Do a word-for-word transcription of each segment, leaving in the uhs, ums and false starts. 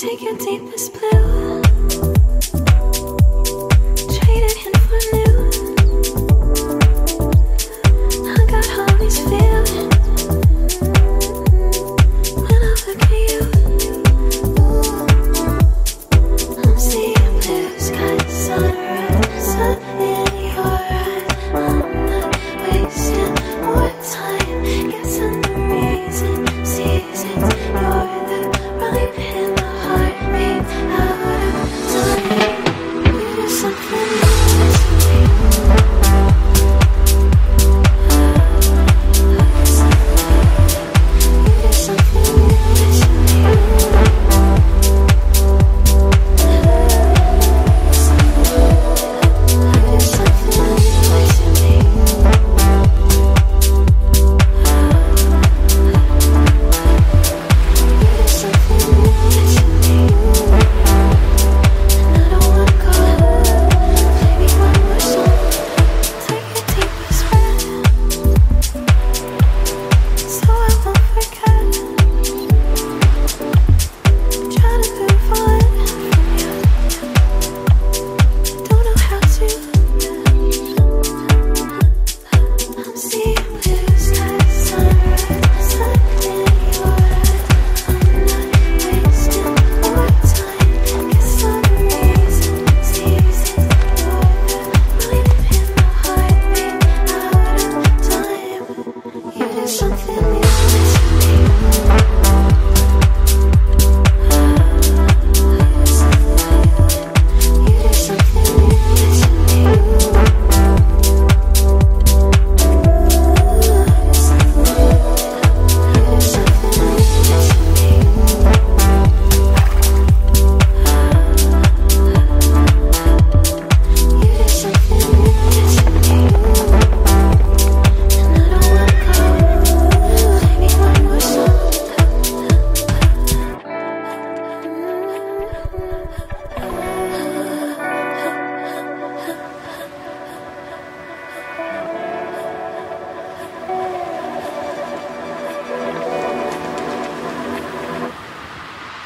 take your deepest blue, trade it in for new. I got all these feelings when I look at you. I'm seeing blue skies, sunrise, sun in your eyes. I'm not wasting more time guessing the reason, seasons. You're the right hand.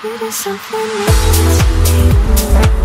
You did something new to me.